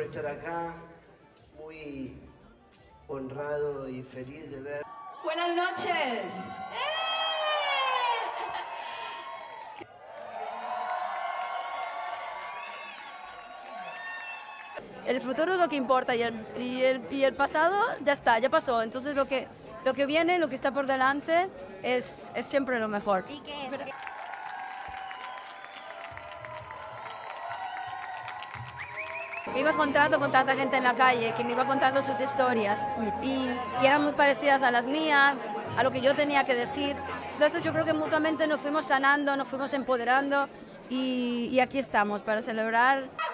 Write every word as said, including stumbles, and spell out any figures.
por estar acá, muy honrado y feliz de ver. Buenas noches. El futuro es lo que importa y el, y el, y el pasado ya está, ya pasó. Entonces lo que, lo que viene, lo que está por delante es, es siempre lo mejor. ¿Y qué es? Pero... Me iba encontrando con tanta gente en la calle que me iba contando sus historias y, y eran muy parecidas a las mías, a lo que yo tenía que decir. Entonces yo creo que mutuamente nos fuimos sanando, nos fuimos empoderando y, y aquí estamos para celebrar.